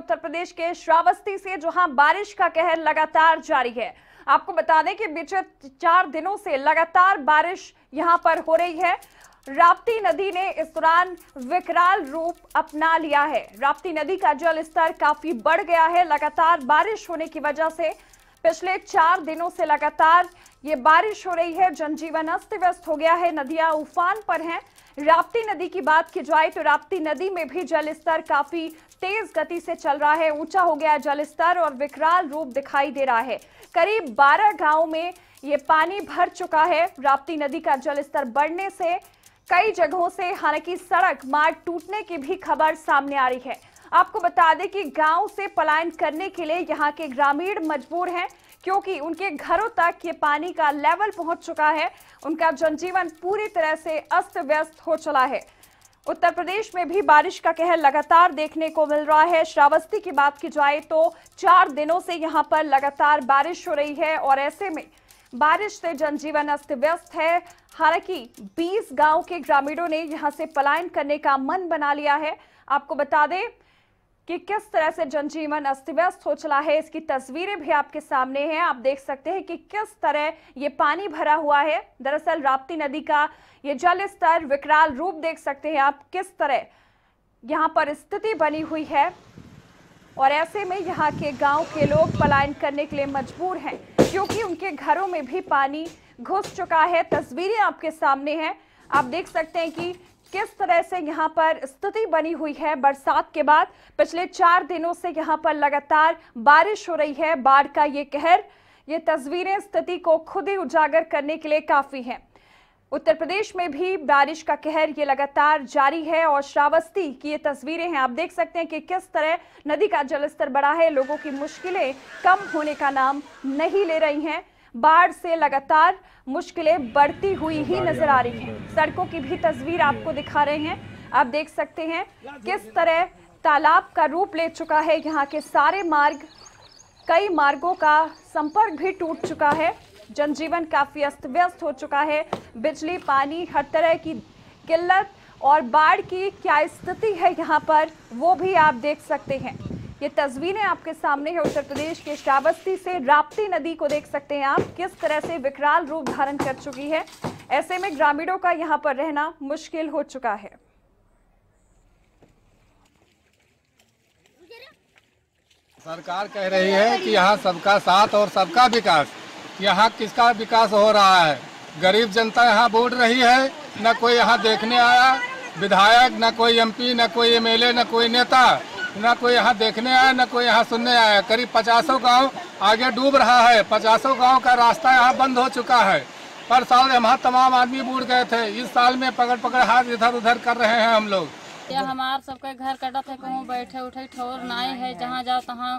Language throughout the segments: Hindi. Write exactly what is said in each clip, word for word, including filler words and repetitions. उत्तर प्रदेश के श्रावस्ती से जहां बारिश का कहर लगातार जारी है। आपको बता दें कि पिछले चार दिनों से लगातार बारिश यहां पर हो रही है। राप्ती नदी ने इस दौरान विकराल रूप अपना लिया है। राप्ती नदी का जल स्तर काफी बढ़ गया है। लगातार बारिश होने की वजह से पिछले चार दिनों से लगातार ये बारिश हो रही है। जनजीवन अस्त व्यस्त हो गया है, नदियां उफान पर हैं। राप्ती नदी की बात की जाए तो राप्ती नदी में भी जलस्तर काफी तेज गति से चल रहा है, ऊंचा हो गया है जलस्तर और विकराल रूप दिखाई दे रहा है। करीब बारह गांव में ये पानी भर चुका है। राप्ती नदी का जलस्तर बढ़ने से कई जगहों से हालांकि सड़क मार्ग टूटने की भी खबर सामने आ रही है। आपको बता दें कि गांव से पलायन करने के लिए यहां के ग्रामीण मजबूर हैं, क्योंकि उनके घरों तक ये पानी का लेवल पहुंच चुका है। उनका जनजीवन पूरी तरह से अस्त व्यस्त हो चला है। उत्तर प्रदेश में भी बारिश का कहर लगातार देखने को मिल रहा है। श्रावस्ती की बात की जाए तो चार दिनों से यहां पर लगातार बारिश हो रही है और ऐसे में बारिश से जनजीवन अस्त व्यस्त है। हालांकि बीस गांव के ग्रामीणों ने यहां से पलायन करने का मन बना लिया है। आपको बता दें कि किस तरह से जनजीवन अस्त व्यस्त हो चला है, इसकी तस्वीरें भी आपके सामने हैं। आप देख सकते हैं कि किस तरह ये पानी भरा हुआ है। दरअसल राप्ती नदी का ये जल स्तर विकराल रूप देख सकते हैं आप, किस तरह यहाँ पर स्थिति बनी हुई है और ऐसे में यहाँ के गांव के लोग पलायन करने के लिए मजबूर हैं, क्योंकि उनके घरों में भी पानी घुस चुका है। तस्वीरें आपके सामने हैं। आप देख सकते हैं कि किस तरह से यहाँ पर स्थिति बनी हुई है। बरसात के बाद पिछले चार दिनों से यहाँ पर लगातार बारिश हो रही है। बाढ़ का ये कहर, ये तस्वीरें स्थिति को खुद ही उजागर करने के लिए काफ़ी हैं। उत्तर प्रदेश में भी बारिश का कहर ये लगातार जारी है और श्रावस्ती की ये तस्वीरें हैं। आप देख सकते हैं कि किस तरह नदी का जलस्तर बढ़ा है। लोगों की मुश्किलें कम होने का नाम नहीं ले रही हैं। बाढ़ से लगातार मुश्किलें बढ़ती हुई ही नजर आ रही हैं। सड़कों की भी तस्वीर आपको दिखा रहे हैं। आप देख सकते हैं किस तरह तालाब का रूप ले चुका है। यहाँ के सारे मार्ग, कई मार्गों का संपर्क भी टूट चुका है। जनजीवन काफ़ी अस्त व्यस्त हो चुका है। बिजली, पानी, हर तरह की किल्लत और बाढ़ की क्या स्थिति है यहाँ पर, वो भी आप देख सकते हैं। ये तस्वीरें आपके सामने हैं। उत्तर प्रदेश के श्रावस्ती से राप्ती नदी को देख सकते हैं आप, किस तरह से विकराल रूप धारण कर चुकी है। ऐसे में ग्रामीणों का यहाँ पर रहना मुश्किल हो चुका है। सरकार कह रही है कि यहाँ सबका साथ और सबका विकास। यहाँ किसका विकास हो रहा है? गरीब जनता यहाँ बोल रही है, न कोई यहाँ देखने आया विधायक, न कोई एम पी, न कोई एम एल ए, न कोई नेता, ना कोई यहाँ देखने आया, ना कोई यहाँ सुनने आया। करीब पचासों गांव आगे डूब रहा है। पचासों गांव का रास्ता यहाँ बंद हो चुका है। पर साल यहाँ तमाम आदमी बूढ़ गए थे, इस साल में पकड़ पकड़ हाथ इधर उधर कर रहे हैं हम लोग। यह हमार सबके घर कटत है। कहूँ बैठे उठे ठोर नाई है, जहाँ जाओ तहाँ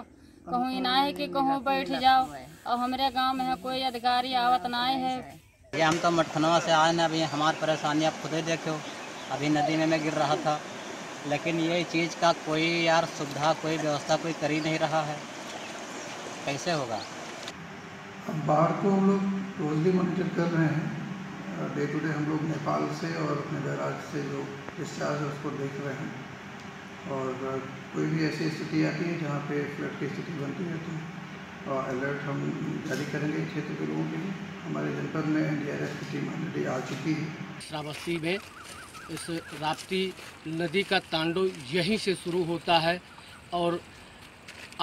कहूँ इना है कि कहूँ बैठ जाओ। और हमारे गाँव में कोई अधिकारी आवत नाई है। ये हम तो मठनवा से आए न, अभी हमारी परेशानी आप खुद ही देखो। अभी नदी में मैं गिर रहा था, लेकिन ये चीज़ का कोई यार सुविधा, कोई व्यवस्था कोई कर ही नहीं रहा है। कैसे होगा? अब बाढ़ को हम लोग रोजली मॉनिटर कर रहे हैं। डे टू डे हम लोग नेपाल से और अपने बैराज से जो डिस्चार्ज है उसको देख रहे हैं। और कोई भी ऐसी स्थिति आती है जहाँ पे फ्लड की स्थिति बनती रहती है, और अलर्ट हम जारी करेंगे क्षेत्र के लोगों के लिए। हमारे जनपद में एन डी आर एफ की टीम ऑलरेडी आ चुकी है। श्रावस्ती में इस राप्ती नदी का तांडव यहीं से शुरू होता है और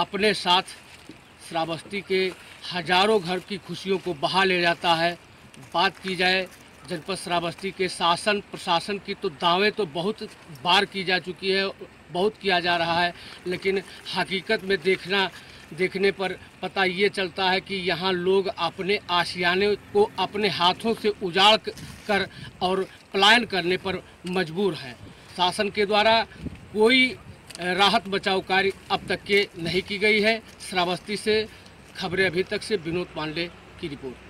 अपने साथ श्रावस्ती के हजारों घर की खुशियों को बहा ले जाता है। बात की जाए जनपद श्रावस्ती के शासन प्रशासन की, तो दावे तो बहुत बार की जा चुकी है, बहुत किया जा रहा है, लेकिन हकीकत में देखना देखने पर पता ये चलता है कि यहाँ लोग अपने आशियाने को अपने हाथों से उजाड़ कर और पलायन करने पर मजबूर हैं। शासन के द्वारा कोई राहत बचाव कार्य अब तक के नहीं की गई है। श्रावस्ती से खबरें अभी तक से विनोद पांडे की रिपोर्ट।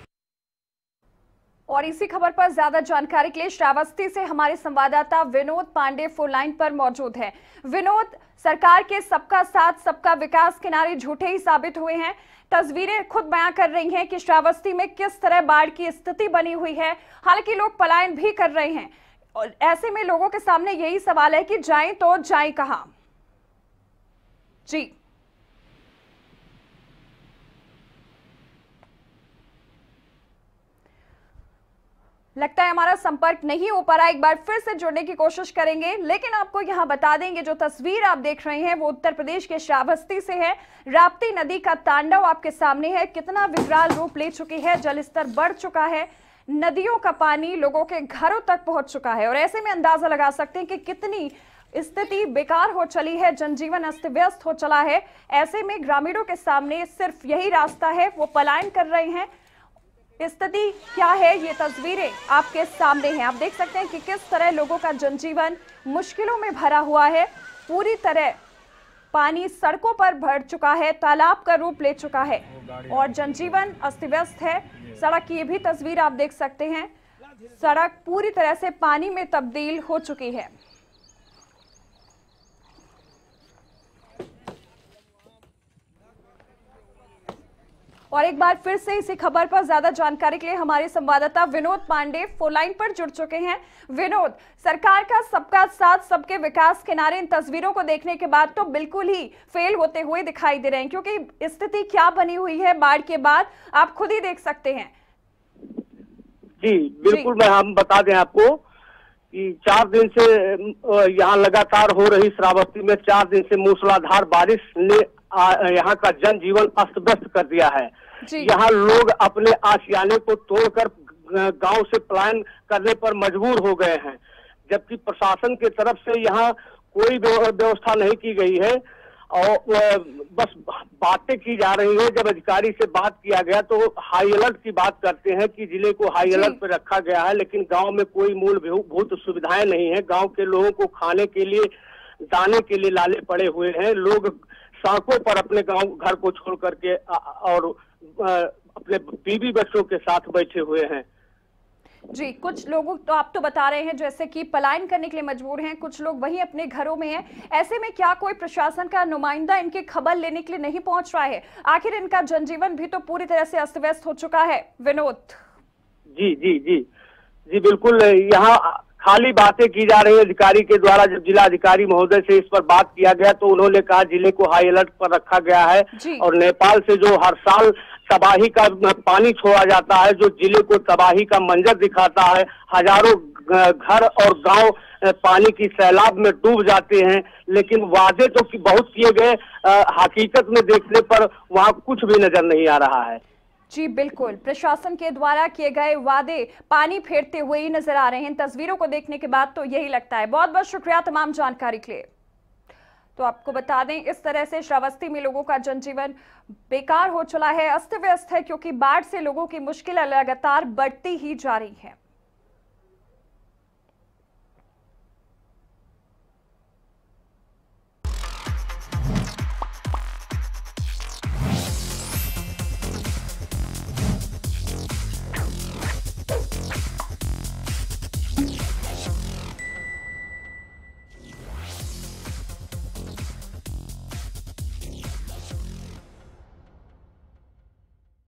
और इसी खबर पर ज्यादा जानकारी के लिए श्रावस्ती से हमारे संवाददाता विनोद पांडे फोन लाइन पर मौजूद हैं। विनोद, सरकार के सबका साथ सबका विकास के नारे झूठे ही साबित हुए हैं। तस्वीरें खुद बयां कर रही हैं कि श्रावस्ती में किस तरह बाढ़ की स्थिति बनी हुई है। हालांकि लोग पलायन भी कर रहे हैं और ऐसे में लोगों के सामने यही सवाल है कि जाएं तो जाएं कहाँ। जी लगता है हमारा संपर्क नहीं हो पा रहा, एक बार फिर से जुड़ने की कोशिश करेंगे। लेकिन आपको यहाँ बता देंगे जो तस्वीर आप देख रहे हैं वो उत्तर प्रदेश के श्रावस्ती से है। राप्ती नदी का तांडव आपके सामने है, कितना विकराल रूप ले चुकी है, जलस्तर बढ़ चुका है, नदियों का पानी लोगों के घरों तक पहुंच चुका है और ऐसे में अंदाजा लगा सकते हैं कि कितनी स्थिति बेकार हो चली है, जनजीवन अस्त व्यस्त हो चला है। ऐसे में ग्रामीणों के सामने सिर्फ यही रास्ता है, वो पलायन कर रहे हैं। स्थिति क्या है ये तस्वीरें आपके सामने हैं, आप देख सकते हैं कि किस तरह लोगों का जनजीवन मुश्किलों में भरा हुआ है। पूरी तरह पानी सड़कों पर भर चुका है, तालाब का रूप ले चुका है और जनजीवन अस्त व्यस्त है। सड़क की ये भी तस्वीर आप देख सकते हैं, सड़क पूरी तरह से पानी में तब्दील हो चुकी है। और एक बार फिर से इसी खबर पर ज्यादा जानकारी के लिए हमारे संवाददाता विनोद पांडे फोन लाइन पर जुड़ चुके हैं। विनोद, सरकार का सबका साथ सबके विकास के नारे इन तस्वीरों को देखने के बाद तो बिल्कुल ही फेल होते हुए दिखाई दे रहे हैं, क्योंकि स्थिति क्या बनी हुई है बाढ़ के बाद आप खुद ही देख सकते हैं। जी बिल्कुल, मैं हम बता दें आपको कि चार दिन से यहाँ लगातार हो रही श्रावस्ती में चार दिन से मूसलाधार बारिश ने यहाँ का जनजीवन अस्त व्यस्त कर दिया है। यहाँ लोग अपने आशियाने को तोड़कर गांव से पलायन करने पर मजबूर हो गए हैं, जबकि प्रशासन की तरफ से यहाँ कोई व्यवस्था नहीं की गई है और बस बातें की जा रही है। जब अधिकारी से बात किया गया तो हाई अलर्ट की बात करते हैं कि जिले को हाई अलर्ट पर रखा गया है, लेकिन गांव में कोई मूलभूत सुविधाएं नहीं है। गांव के लोगों को खाने के लिए, दाने के लिए लाले पड़े हुए हैं। लोग सड़कों पर अपने गांव घर को छोड़ करके और अपने बीवी बच्चों के साथ बैठे हुए हैं। जी कुछ लोगों तो आप तो बता रहे हैं जैसे कि पलायन करने के लिए मजबूर हैं, कुछ लोग वहीं अपने घरों में हैं। ऐसे में क्या कोई प्रशासन का नुमाइंदा इनकी खबर लेने के लिए नहीं पहुंच रहा है? आखिर इनका जनजीवन भी तो पूरी तरह से अस्त व्यस्त हो चुका है। विनोद जी जी जी जी बिल्कुल, यहाँ खाली बातें की जा रही है अधिकारी के द्वारा। जब जिला अधिकारी महोदय से इस पर बात किया गया तो उन्होंने कहा जिले को हाई अलर्ट पर रखा गया है और नेपाल से जो हर साल तबाही का पानी छोड़ा जाता है, जो जिले को तबाही का मंजर दिखाता है, हजारों घर और गांव पानी की सैलाब में डूब जाते हैं, लेकिन वादे तो बहुत किए गए, हकीकत में देखने पर वहां कुछ भी नजर नहीं आ रहा है। जी बिल्कुल, प्रशासन के द्वारा किए गए वादे पानी फेरते हुए ही नजर आ रहे हैं। इन तस्वीरों को देखने के बाद तो यही लगता है। बहुत बहुत शुक्रिया तमाम जानकारी के लिए। तो आपको बता दें इस तरह से श्रावस्ती में लोगों का जनजीवन बेकार हो चला है, अस्त व्यस्त है, क्योंकि बाढ़ से लोगों की मुश्किलें लगातार बढ़ती ही जा रही है।